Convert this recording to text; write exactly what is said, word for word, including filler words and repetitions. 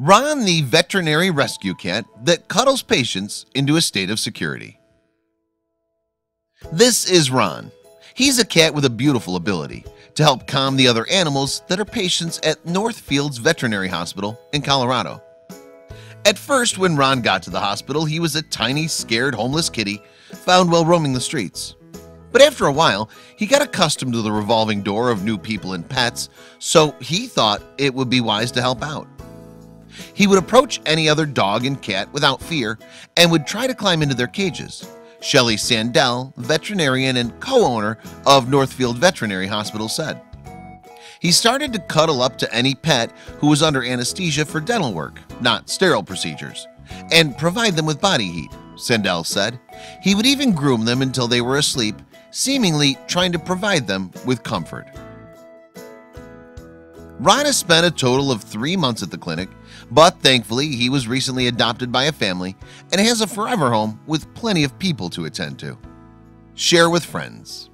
Ron, the veterinary rescue cat that cuddles patients into a state of security. This is Ron. He's a cat with a beautiful ability to help calm the other animals that are patients at Northfield's Veterinary Hospital in Colorado. At first, when Ron got to the hospital, he was a tiny, scared, homeless kitty found while roaming the streets. But after a while, he got accustomed to the revolving door of new people and pets, so he thought it would be wise to help out. He would approach any other dog and cat without fear and would try to climb into their cages. Shelley Sandell, veterinarian and co-owner of Northfield Veterinary Hospital, said. He started to cuddle up to any pet who was under anesthesia for dental work, not sterile procedures, and provide them with body heat, Sandell said. He would even groom them until they were asleep, seemingly trying to provide them with comfort. Ron has spent a total of three months at the clinic, but thankfully he was recently adopted by a family and has a forever home with plenty of people to attend to. Share with friends.